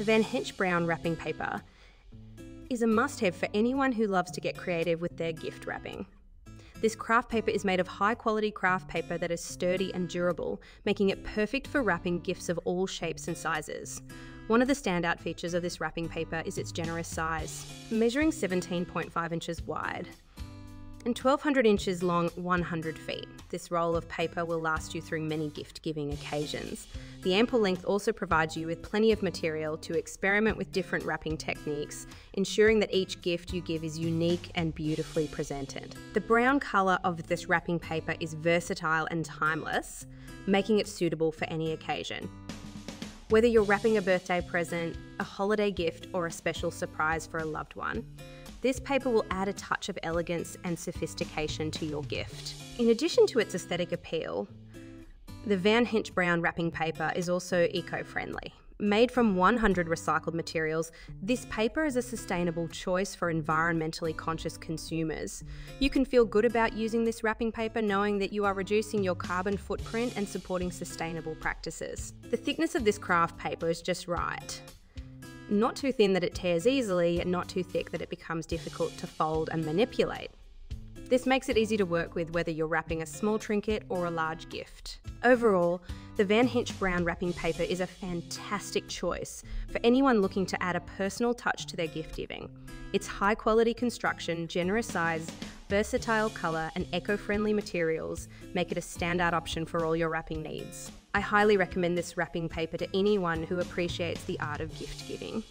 The Vanhench brown wrapping paper is a must-have for anyone who loves to get creative with their gift wrapping. This craft paper is made of high-quality craft paper that is sturdy and durable, making it perfect for wrapping gifts of all shapes and sizes. One of the standout features of this wrapping paper is its generous size, measuring 17.5 inches wide and 1,200 inches long, 100 feet. This roll of paper will last you through many gift-giving occasions. The ample length also provides you with plenty of material to experiment with different wrapping techniques, ensuring that each gift you give is unique and beautifully presented. The brown colour of this wrapping paper is versatile and timeless, making it suitable for any occasion. Whether you're wrapping a birthday present, a holiday gift, or a special surprise for a loved one, this paper will add a touch of elegance and sophistication to your gift. In addition to its aesthetic appeal, the Vanhench brown wrapping paper is also eco-friendly. Made from 100 recycled materials, this paper is a sustainable choice for environmentally conscious consumers. You can feel good about using this wrapping paper knowing that you are reducing your carbon footprint and supporting sustainable practices. The thickness of this craft paper is just right. Not too thin that it tears easily, and not too thick that it becomes difficult to fold and manipulate. This makes it easy to work with whether you're wrapping a small trinket or a large gift. Overall, the Vanhench brown wrapping paper is a fantastic choice for anyone looking to add a personal touch to their gift giving. Its high quality construction, generous size, versatile colour and eco-friendly materials make it a standout option for all your wrapping needs. I highly recommend this wrapping paper to anyone who appreciates the art of gift giving.